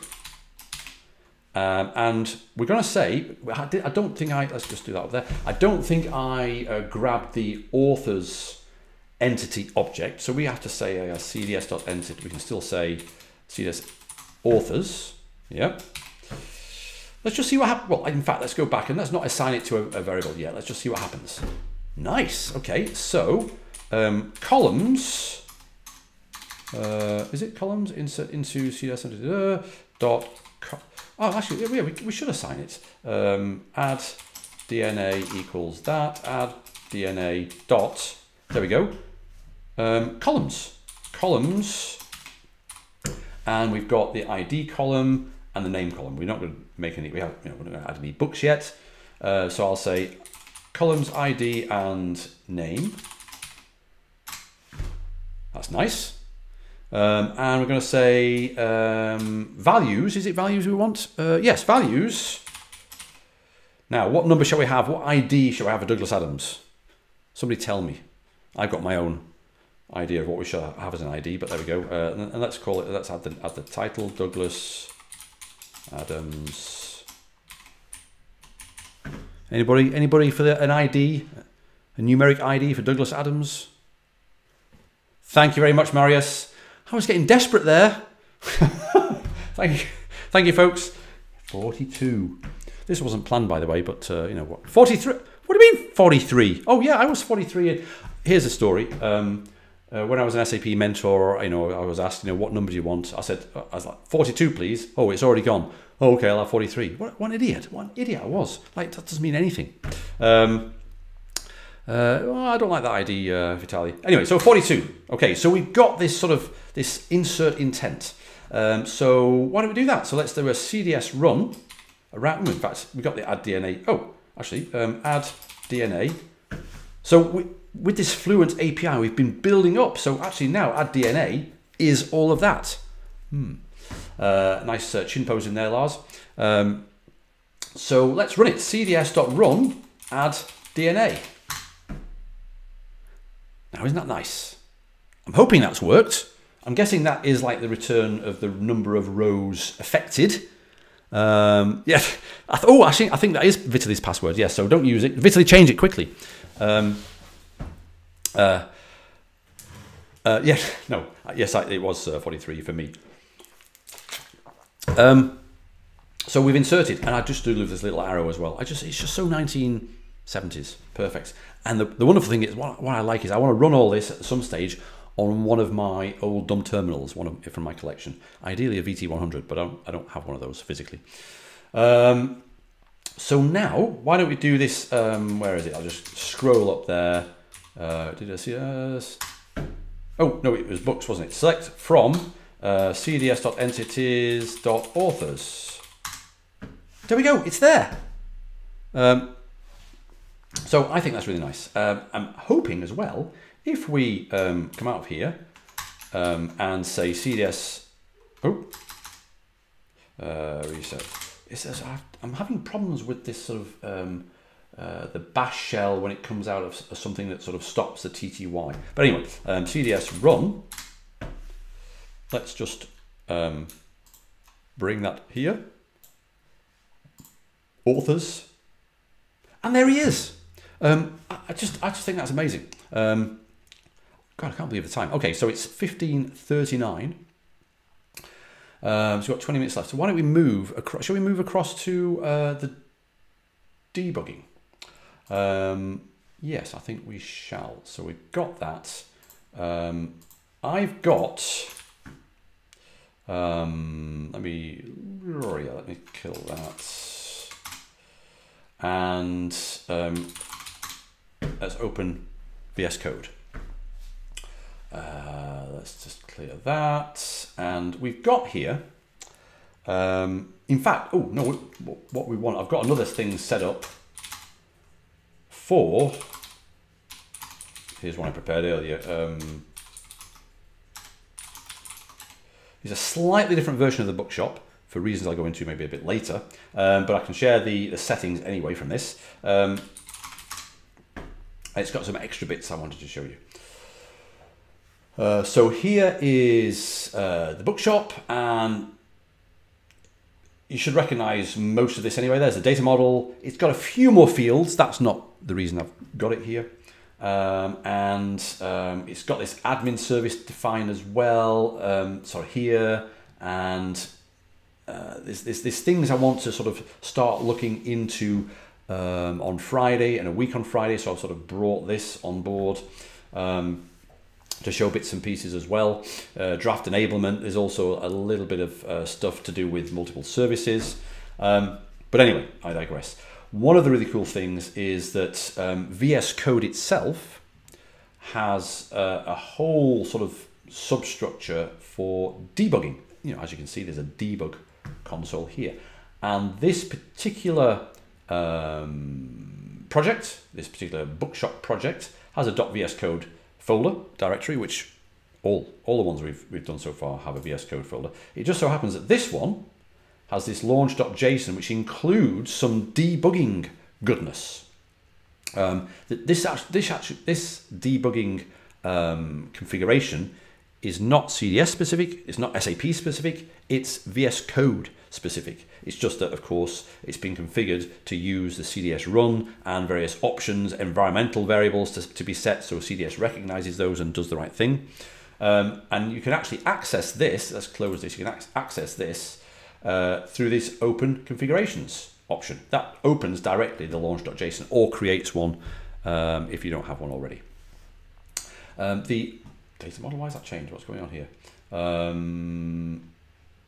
um, and we're going to say, I, did, I don't think I, let's just do that up there. I don't think I uh, grabbed the author's entity object. So we have to say uh, C D S dot entity. We can still say C D S authors. Yep. Let's just see what happens. Well, in fact, let's go back and let's not assign it to a, a variable yet. Let's just see what happens. Nice. Okay. So um, columns. Uh, is it columns? Insert into C S N dot. Oh, actually, yeah, we, we should assign it. Um, add D N A equals that. Add D N A dot. There we go. Um, columns. Columns. And we've got the I D column and the name column. We're not going to make any, we haven't, you know, we're not going to add any books yet. Uh, so I'll say columns I D and name. That's nice. Um, and we're going to say um, values. Is it values we want? Uh, yes, values. Now, what number shall we have? What I D shall we have for Douglas Adams? Somebody tell me. I've got my own idea of what we should have as an I D, but there we go. Uh, and, and let's call it, let's add the, add the title, Douglas Adams. Anybody, anybody for the, an I D, a numeric I D for Douglas Adams? Thank you very much, Marius. I was getting desperate there. Thank you, thank you, folks. forty-two. This wasn't planned, by the way, but uh, you know what? forty-three. What do you mean forty-three? Oh yeah, I was forty-three. Here's a story. Um, uh, when I was an S A P mentor, you know, I was asked, you know, what number do you want? I said, I was like, forty-two, please. Oh, it's already gone. Oh, okay, I'll have forty-three. What, what an idiot! What an idiot I was. Like that doesn't mean anything. Um, Uh, well, I don't like that I D, uh, Vitali. Anyway, so forty-two. Okay, so we've got this sort of, this insert intent. Um, so why don't we do that? So let's do a C D S run around. In fact, we've got the add D N A. Oh, actually, um, add D N A. So we, with this Fluent A P I, we've been building up. So actually now add D N A is all of that. Hmm. Uh, nice uh, chin pose in there, Lars. Um, so let's run it. C D S dot run add D N A. Now, isn't that nice? I'm hoping that's worked. I'm guessing that is like the return of the number of rows affected. Um, yeah. I th oh, actually, I think that is Vitali's password. Yes, yeah, so don't use it. Vitali, change it quickly. Um, uh, uh, yeah, no. Yes, I, it was uh, forty-three for me. Um, so we've inserted, and I just do leave this little arrow as well. I just, it's just so nineteen seventies. Perfect. And the, the wonderful thing is, what, what I like is I want to run all this at some stage on one of my old dumb terminals, one of, from my collection. Ideally a V T one hundred, but I don't, I don't have one of those physically. Um, so now, why don't we do this? Um, where is it? I'll just scroll up there. Uh, did I see us? Oh, no, it was books, wasn't it? Select from uh, C D S dot entities dot authors. There we go. It's there. Um, So I think that's really nice. Um, I'm hoping as well, if we um, come out of here um, and say C D S, oh, uh, reset. It says I'm having problems with this sort of um, uh, the bash shell when it comes out of something that sort of stops the T T Y. But anyway, um, C D S run. Let's just um, bring that here. Authors, and there he is. Um, I just, I just think that's amazing. Um, God, I can't believe the time. Okay, so it's fifteen thirty-nine. Um, so we've got twenty minutes left. So why don't we move across? Shall we move across to uh, the debugging? Um, yes, I think we shall. So we've got that. Um, I've got. Um, let me. Let me kill that. And. Um, Let's open V S Code. Uh, let's just clear that. And we've got here, um, in fact, oh no, what we want, I've got another thing set up for, here's one I prepared earlier. Um, it's a slightly different version of the bookshop for reasons I'll go into maybe a bit later, um, but I can share the, the settings anyway from this. Um, It's got some extra bits I wanted to show you. Uh, so here is uh, the bookshop, and you should recognize most of this anyway. There's the data model. It's got a few more fields. That's not the reason I've got it here. Um, and um, it's got this admin service defined as well. Um, sorry, here. And uh, there's, there's, there's things I want to sort of start looking into um, on Friday and a week on Friday. So I've sort of brought this on board. Um, to show bits and pieces as well. Uh, draft enablement, there's also a little bit of uh, stuff to do with multiple services. Um, but anyway, I digress. One of the really cool things is that um, V S Code itself has uh, a whole sort of substructure for debugging. You know, as you can see, there's a debug console here. And this particular um, project, this particular bookshop project, has a .vs code folder directory, which all all the ones we've we've done so far have a V S Code folder. It just so happens that this one has this launch.json, which includes some debugging goodness. Um, this this actually this debugging um, configuration is not C D S specific. It's not S A P specific. It's V S Code specific. It's just that, of course, it's been configured to use the C D S run and various options, environmental variables to, to be set, so C D S recognizes those and does the right thing. Um, and you can actually access this, let's close this, you can ac access this uh, through this open configurations option. That opens directly the launch.json or creates one um, if you don't have one already. Um, the data model, why has that changed? What's going on here? Um,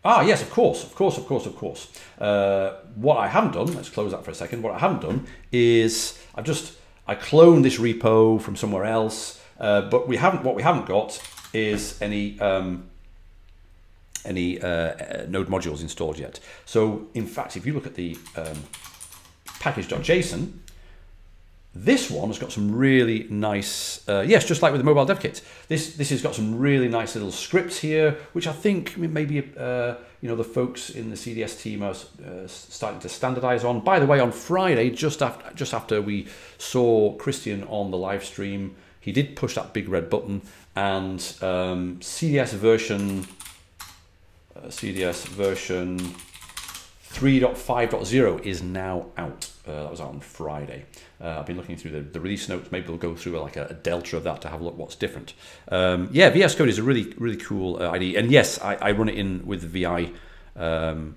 Ah, yes, of course, of course, of course, of course. Uh, what I haven't done, let's close that for a second. What I haven't done is I've just, I cloned this repo from somewhere else, uh, but we haven't, what we haven't got is any, um, any uh, node modules installed yet. So in fact, if you look at the um, package.json, this one has got some really nice, uh, yes, just like with the mobile dev kit. This this has got some really nice little scripts here, which I think maybe uh, you know the folks in the C D S team are uh, starting to standardize on. By the way, on Friday, just after just after we saw Christian on the live stream, he did push that big red button, and um, C D S version uh, C D S version three point five point zero is now out. Uh, that was out on Friday. Uh, I've been looking through the, the release notes. Maybe we'll go through like a, a delta of that to have a look what's different. Um, yeah, V S Code is a really, really cool uh, I D E. And yes, I, I run it in with V I, um,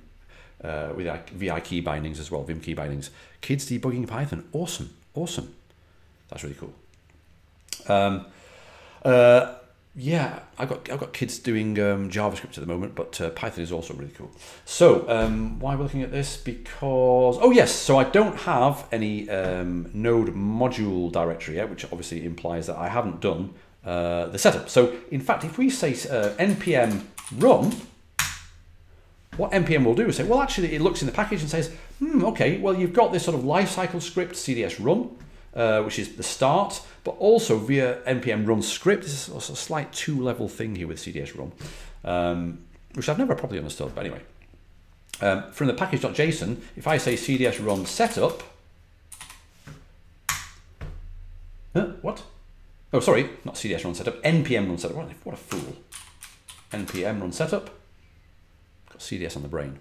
uh, with V I key bindings as well, Vim key bindings. Kids debugging Python. Awesome, awesome. That's really cool. Um, uh, yeah, I've got, I've got kids doing um, JavaScript at the moment, but uh, Python is also really cool. So um, why are we looking at this? Because, oh yes, so I don't have any um, node module directory yet, which obviously implies that I haven't done uh, the setup. So in fact, if we say uh, npm run, what npm will do is say, well, actually it looks in the package and says, hmm, okay, well, you've got this sort of lifecycle script C D S run, Uh, which is the start, but also via npm run script. This is also a slight two-level thing here with C D S run, um, which I've never properly understood, but anyway. Um, from the package.json, if I say C D S run setup, huh, what? Oh, sorry, not C D S run setup, npm run setup. What a fool. Npm run setup. Got C D S on the brain.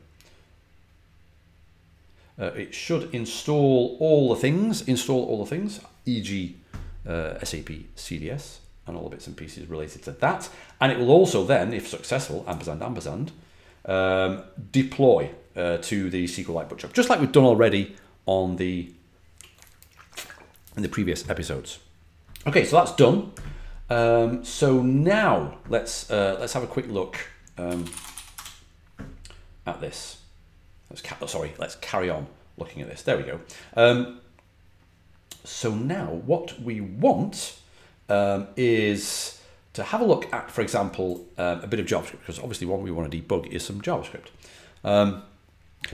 Uh, it should install all the things, install all the things, for example uh, S A P C D S and all the bits and pieces related to that. And it will also then, if successful, ampersand, ampersand, um, deploy uh, to the SQLite bookshop, just like we've done already on the, in the previous episodes. Okay, so that's done. Um, so now let's, uh, let's have a quick look um, at this. Let's ca sorry, let's carry on looking at this. There we go. Um, so now what we want um, is to have a look at, for example, um, a bit of JavaScript, because obviously what we want to debug is some JavaScript. Um,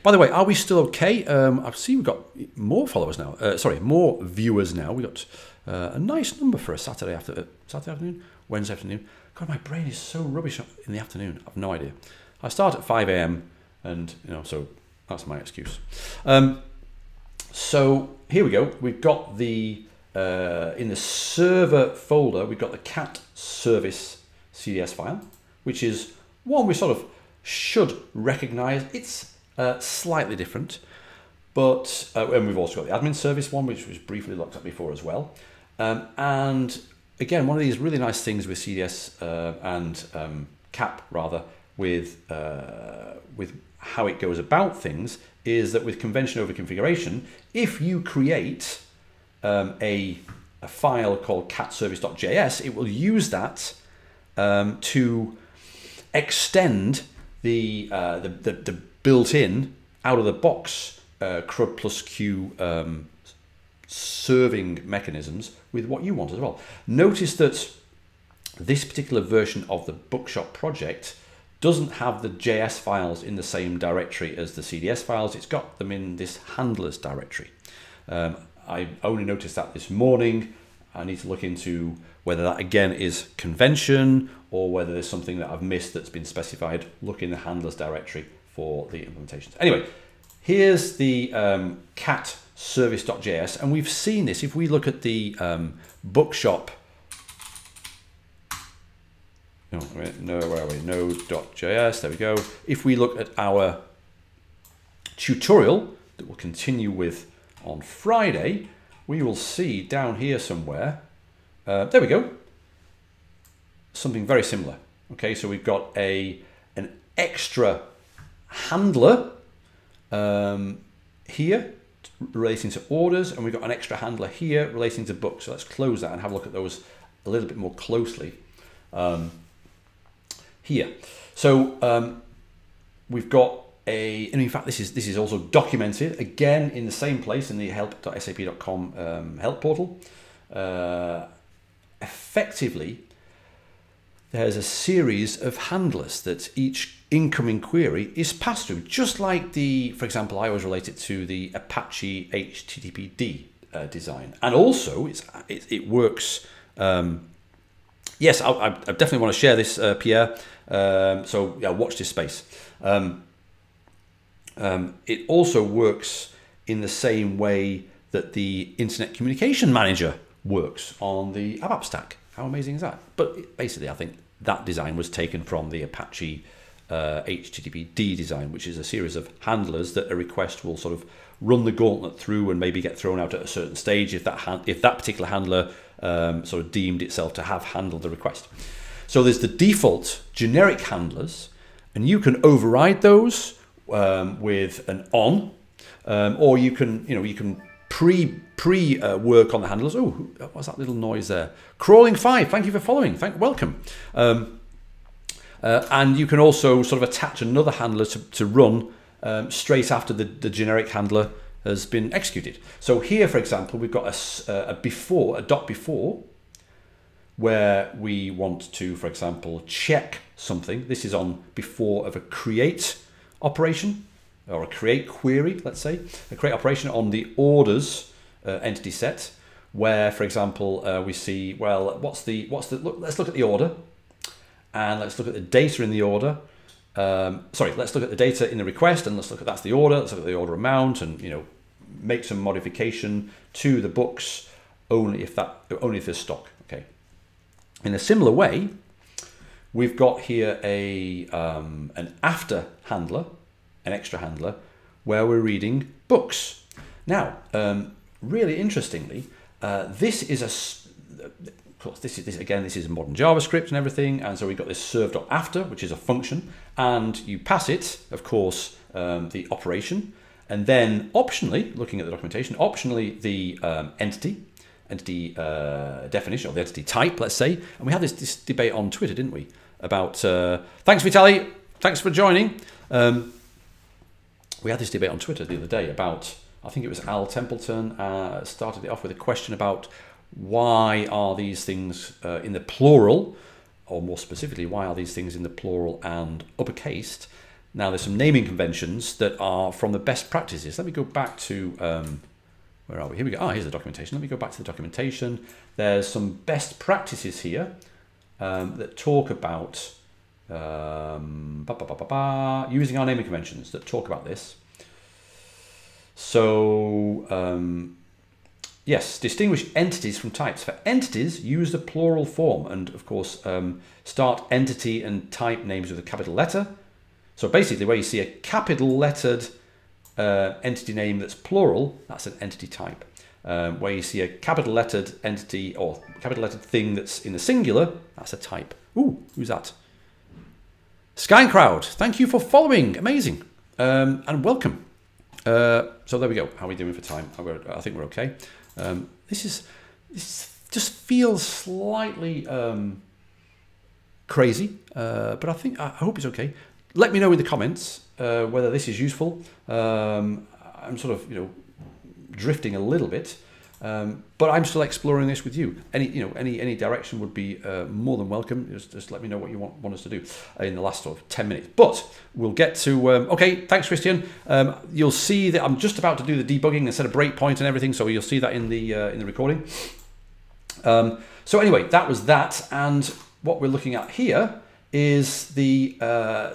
by the way, are we still okay? Um, I see we've got more followers now. Uh, sorry, more viewers now. We've got uh, a nice number for a Saturday, after, uh, Saturday afternoon, Wednesday afternoon. God, my brain is so rubbish in the afternoon. I've no idea. I start at five A M and, you know, so... that's my excuse. Um, so here we go. We've got the, uh, in the server folder, we've got the cat service C D S file, which is one we sort of should recognize. It's uh, slightly different, but uh, and we've also got the admin service one, which was briefly looked at before as well. Um, and again, one of these really nice things with C D S uh, and um, C A P rather, with uh, with how it goes about things, is that with convention over configuration, if you create um, a, a file called cat service dot J S, it will use that um, to extend the, uh, the, the, the built-in, out-of-the-box uh, CRUD plus Q um, serving mechanisms with what you want as well. Notice that this particular version of the Bookshop project doesn't have the J S files in the same directory as the C D S files. It's got them in this handlers directory. Um, I only noticed that this morning. I need to look into whether that again is convention or whether there's something that I've missed that's been specified. Look in the handlers directory for the implementations. Anyway, here's the um, cat service.js, and we've seen this. If we look at the um, Bookshop, no, no, where are we? Node.js, there we go. If we look at our tutorial that we'll continue with on Friday, we will see down here somewhere, uh, there we go, something very similar. Okay, so we've got a an extra handler um, here relating to orders, and we've got an extra handler here relating to books. So let's close that and have a look at those a little bit more closely um, here. So um, we've got a, and in fact this is this is also documented again in the same place in the help dot sap dot com um, help portal. Uh, effectively, there's a series of handlers that each incoming query is passed through, just like the, for example, I always relate it to the Apache H T T P D uh, design, and also it's it, it works. Um, yes, I, I definitely want to share this, uh, Pierre. Um, so yeah, watch this space. Um, Um, it also works in the same way that the Internet Communication Manager works on the ABAP stack. How amazing is that? But it, basically, I think that design was taken from the Apache uh, H T T P D design, which is a series of handlers that a request will sort of run the gauntlet through and maybe get thrown out at a certain stage if that, hand, if that particular handler um, sort of deemed itself to have handled the request. So there's the default generic handlers, and you can override those Um, with an on, um, or you can, you know, you can pre pre uh, work on the handlers. Oh, what's that little noise there? Crawling five. Thank you for following. Thank welcome. Um, uh, and you can also sort of attach another handler to, to run um, straight after the, the generic handler has been executed. So here, for example, we've got a, a before, a dot before, where we want to, for example, check something. This is on before of a create operation, or a create query, let's say, a create operation on the orders uh, entity set, where, for example, uh, we see, well, what's the, what's the, look, let's look at the order, and let's look at the data in the order, um, sorry, let's look at the data in the request, and let's look at, that's the order, let's look at the order amount, and, you know, make some modification to the books, only if that, only if there's stock, okay. In a similar way, we've got here a um, an after handler, an extra handler, where we're reading books. Now, um, really interestingly, uh, this is a, of course, this is this again, this is modern JavaScript and everything, and so we've got this serve.after, which is a function, and you pass it, of course, um, the operation, and then optionally, looking at the documentation, optionally the um, entity, entity uh, definition, or the entity type, let's say, and we had this, this debate on Twitter, didn't we? About, uh, thanks Vitaly, thanks for joining. Um, we had this debate on Twitter the other day about, I think it was Al Templeton, uh, started it off with a question about why are these things uh, in the plural, or more specifically, why are these things in the plural and uppercased? Now there's some naming conventions that are from the best practices. Let me go back to, um, where are we? Here we go, ah, here's the documentation. Let me go back to the documentation. There's some best practices here. Um, that talk about um, ba, ba, ba, ba, ba, using our naming conventions that talk about this. So um, Yes, distinguish entities from types. For entities, use the plural form and, of course, um, start entity and type names with a capital letter. So basically where you see a capital lettered uh, entity name that's plural, that's an entity type. Um, where you see a capital lettered entity or capital lettered thing that's in the singular, that's a type. Ooh, who's that? Skycrowd, thank you for following, amazing. Um, and welcome. Uh, so there we go, how are we doing for time? I think we're okay. Um, this is, this just feels slightly um, crazy, uh, but I think, I hope it's okay. Let me know in the comments uh, whether this is useful. Um, I'm sort of, you know, drifting a little bit, um, but I'm still exploring this with you. Any, you know, any any direction would be uh, more than welcome. Just, just let me know what you want, want us to do in the last sort of ten minutes. But we'll get to, um, okay, thanks Christian. Um, you'll see that I'm just about to do the debugging and set a breakpoint and everything, so you'll see that in the, uh, in the recording. Um, so anyway, that was that. And what we're looking at here is the, uh,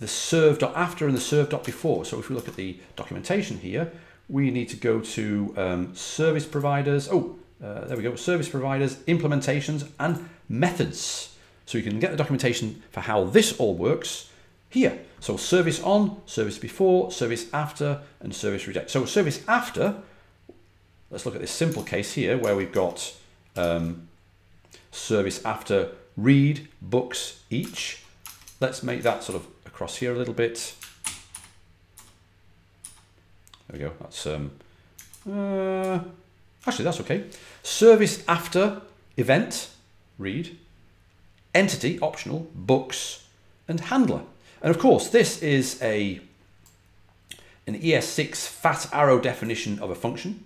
the serve.after and the serve.before. So if we look at the documentation here, we need to go to um, service providers. Oh, uh, there we go. Service providers, implementations, and methods. So you can get the documentation for how this all works here. So service on, service before, service after, and service reject. So service after, let's look at this simple case here where we've got um, service after read books each. Let's make that sort of across here a little bit. There we go. That's um, uh, actually that's okay. Service after event read entity optional books and handler. And of course this is a an E S six fat arrow definition of a function.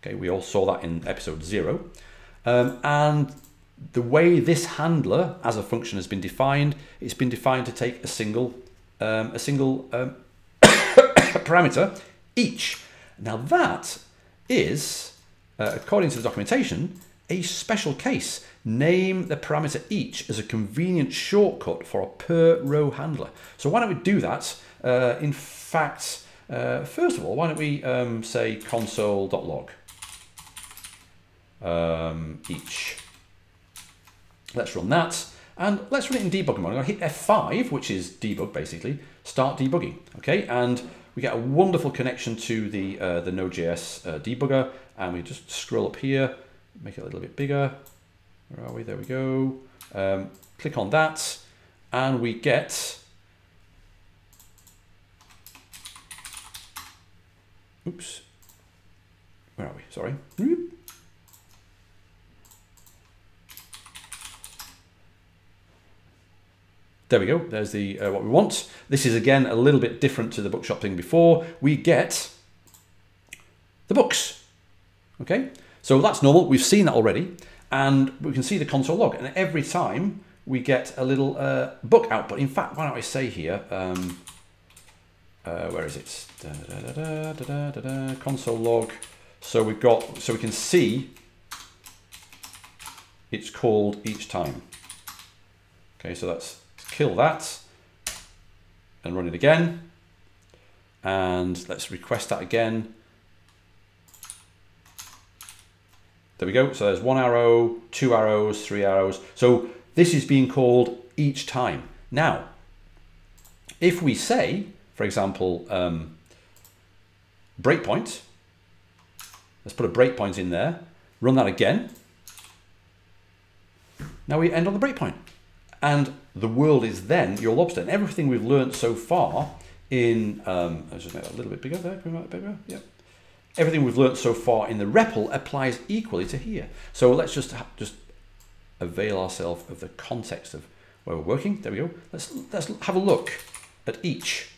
Okay, we all saw that in episode zero. Um, and the way this handler as a function has been defined, it's been defined to take a single um, a single um, parameter. Each. Now that is, uh, according to the documentation, a special case. Name the parameter each as a convenient shortcut for a per row handler. So why don't we do that? Uh, in fact, uh, first of all, why don't we um, say console.log um, each. Let's run that and let's run it in debug mode. I'm going to hit F five, which is debug basically, start debugging. Okay, and we get a wonderful connection to the uh, the Node.js uh, debugger, and we just scroll up here, make it a little bit bigger. Where are we? There we go. Um, click on that, and we get. Oops. Where are we? Sorry. There we go, there's the uh, what we want. This is again a little bit different to the bookshop thing before. We get the books, okay? So that's normal, we've seen that already. And we can see the console log, and every time we get a little uh, book output. In fact, why don't I say here, um, uh, where is it? Da, da, da, da, da, da, da, console log. So we've got, so we can see it's called each time. Okay, so that's, kill that and run it again. And let's request that again. There we go. So there's one arrow, two arrows, three arrows. So this is being called each time. Now, if we say, for example, um, breakpoint, let's put a breakpoint in there, run that again. Now we end on the breakpoint. And the world is then your lobster. And everything we've learned so far in, um, I'll just make that a little bit bigger there, bigger, yeah. Everything we've learned so far in the R E P L applies equally to here. So let's just just avail ourselves of the context of where we're working. There we go. Let's, let's have a look at each.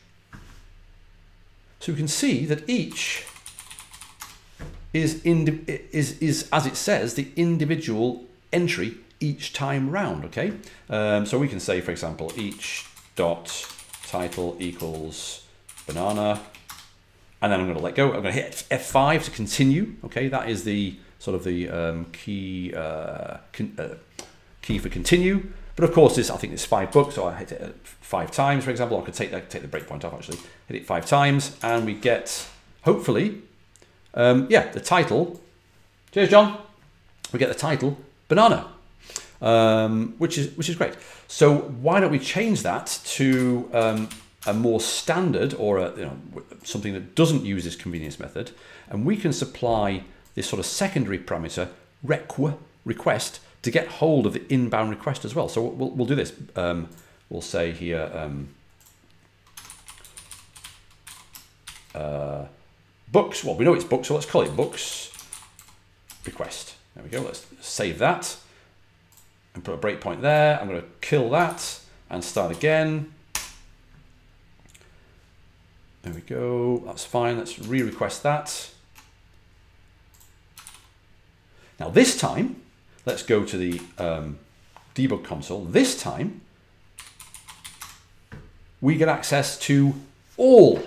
So we can see that each is, in, is, is as it says, the individual entry each time round, okay? Um, so we can say, for example, each dot title equals banana, and then I'm gonna let go, I'm gonna hit F five to continue, okay? That is the sort of the um, key uh, con uh, key for continue. But of course, this I think it's five books, so I hit it five times, for example. I could take that, take the breakpoint off actually, hit it five times, and we get, hopefully, um, yeah, the title Cheers, John. We get the title banana, um, which is which is great. So why don't we change that to um, a more standard, or a, you know, something that doesn't use this convenience method, and we can supply this sort of secondary parameter requ request to get hold of the inbound request as well. So we'll, we'll do this. Um, we'll say here um, uh, books. Well, we know it's books, so let's call it books request. There we go. Let's save that and put a breakpoint there. I'm going to kill that and start again. There we go. That's fine. Let's re-request that. Now this time, let's go to the um, debug console. This time, we get access to all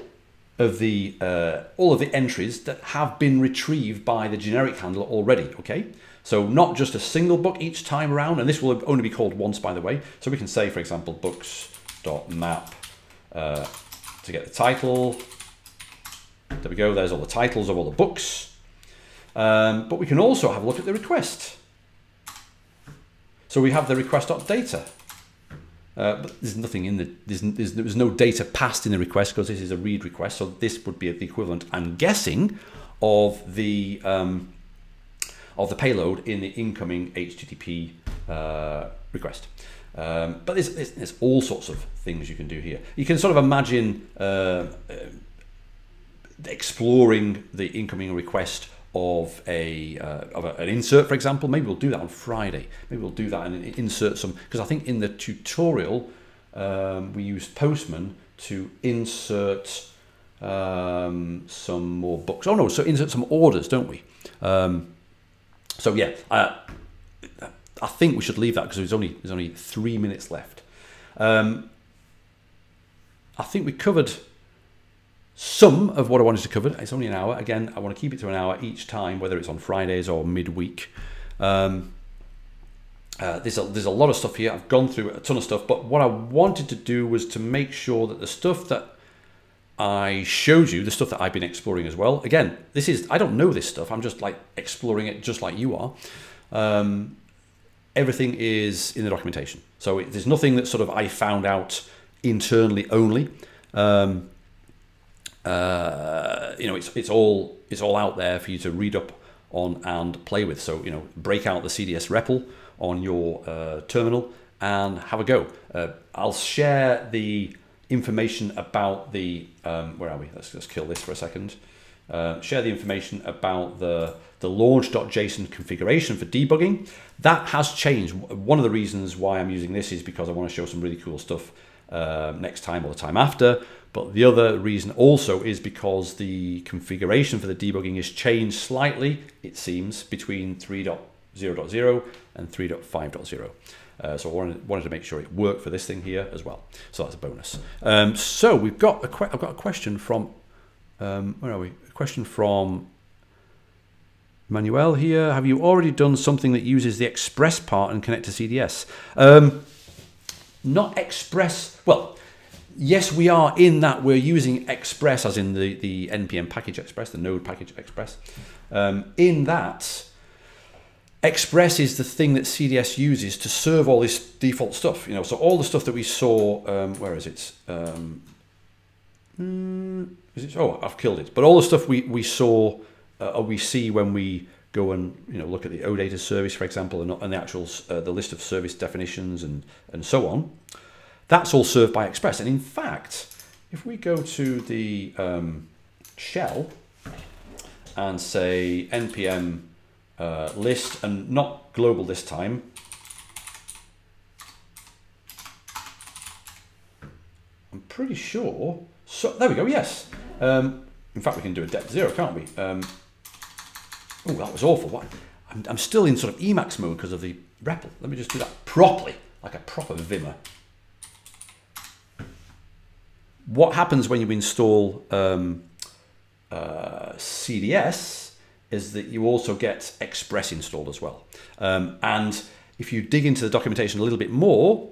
of the uh, all of the entries that have been retrieved by the generic handler already. Okay, so not just a single book each time around, and this will only be called once, by the way. So we can say, for example, books.map uh, to get the title. There we go. There's all the titles of all the books. Um, but we can also have a look at the request. So we have the request.data. Uh, but there's nothing in the, there's, there's, there was no data passed in the request because this is a read request. So this would be the equivalent, I'm guessing, of the um, of the payload in the incoming H T T P uh, request. Um, but there's, there's, there's all sorts of things you can do here. You can sort of imagine uh, uh, exploring the incoming request of a uh, of a, an insert, for example. Maybe we'll do that on Friday. Maybe we'll do that and insert some, because I think in the tutorial um, we used Postman to insert um, some more books. Oh no, so insert some orders, don't we? Um, so yeah, I, I think we should leave that because there's only there's only three minutes left. Um, I think we covered some of what I wanted to cover. It's only an hour. Again, I want to keep it to an hour each time, whether it's on Fridays or midweek. Um, uh, there's, a, there's a lot of stuff here. I've gone through a ton of stuff, but what I wanted to do was to make sure that the stuff that I showed you, the stuff that I've been exploring as well. Again, this is, I don't know this stuff. I'm just like exploring it just like you are. Um, everything is in the documentation. So it, there's nothing that sort of I found out internally only. Um, Uh, you know, it's it's all it's all out there for you to read up on and play with. So you know, break out the C D S R E P L on your uh, terminal and have a go. Uh, I'll share the information about the um, where are we? Let's let's kill this for a second. Uh, share the information about the the launch.json configuration for debugging. That has changed. One of the reasons why I'm using this is because I want to show some really cool stuff uh, next time or the time after. But the other reason also is because the configuration for the debugging has changed slightly, it seems, between three point zero point zero and three point five point zero. Uh, so I wanted, wanted to make sure it worked for this thing here as well. So that's a bonus. Um, so we've got a que I've got a question from, um, where are we? A question from Manuel here. Have you already done something that uses the Express part and connect to C D S? Um, not Express, well, yes, we are, in that we're using Express, as in the, the N P M package Express, the node package Express. Um, in that, Express is the thing that C D S uses to serve all this default stuff. You know, so all the stuff that we saw, um, where is it? Um, is it? Oh, I've killed it. But all the stuff we, we saw, uh, or we see when we go and you know look at the OData service, for example, and, and the actual uh, the list of service definitions and, and so on. That's all served by Express. And in fact, if we go to the um, shell and say npm uh, list, and not global this time, I'm pretty sure, so there we go, yes. Um, in fact, we can do a depth zero, can't we? Um, oh, that was awful. What? I'm, I'm still in sort of Emacs mode because of the R E P L. Let me just do that properly, like a proper Vimmer. What happens when you install um, uh, C D S is that you also get Express installed as well. Um, and if you dig into the documentation a little bit more,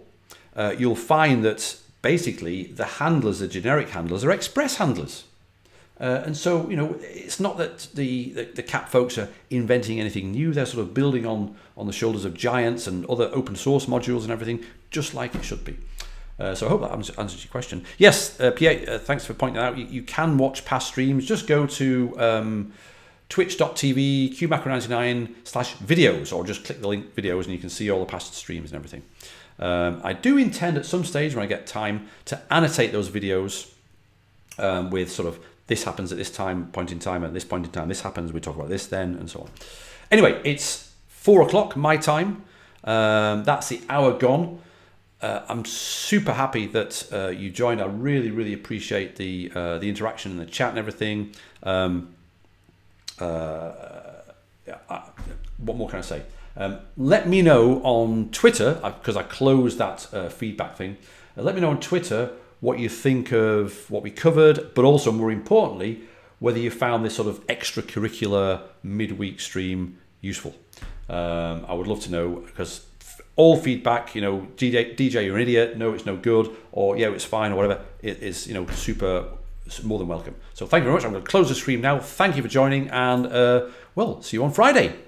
uh, you'll find that basically the handlers, the generic handlers, are Express handlers. Uh, and so, you know, it's not that the, the, the C A P folks are inventing anything new. They're sort of building on, on the shoulders of giants and other open source modules and everything, just like it should be. Uh, so I hope that answers your question. Yes, uh, Pierre, uh, thanks for pointing that out. You, you can watch past streams. Just go to um, twitch dot t v Q macro ninety nine slash videos, or just click the link videos and you can see all the past streams and everything. Um, I do intend at some stage when I get time to annotate those videos um, with sort of this happens at this time, point in time, at this point in time, this happens, we talk about this then, and so on. Anyway, it's four o'clock my time. Um, that's the hour gone. Uh, I'm super happy that uh, you joined. I really, really appreciate the uh, the interaction and the chat and everything. Um, uh, I, what more can I say? Um, let me know on Twitter, because I closed that uh, feedback thing. Uh, let me know on Twitter what you think of what we covered, but also more importantly, whether you found this sort of extracurricular midweek stream useful. Um, I would love to know, because all feedback, you know, D J, D J, you're an idiot, no, it's no good, or yeah, it's fine, or whatever, it is, you know, super, more than welcome. So thank you very much. I'm going to close the stream now. Thank you for joining, and uh, well, see you on Friday.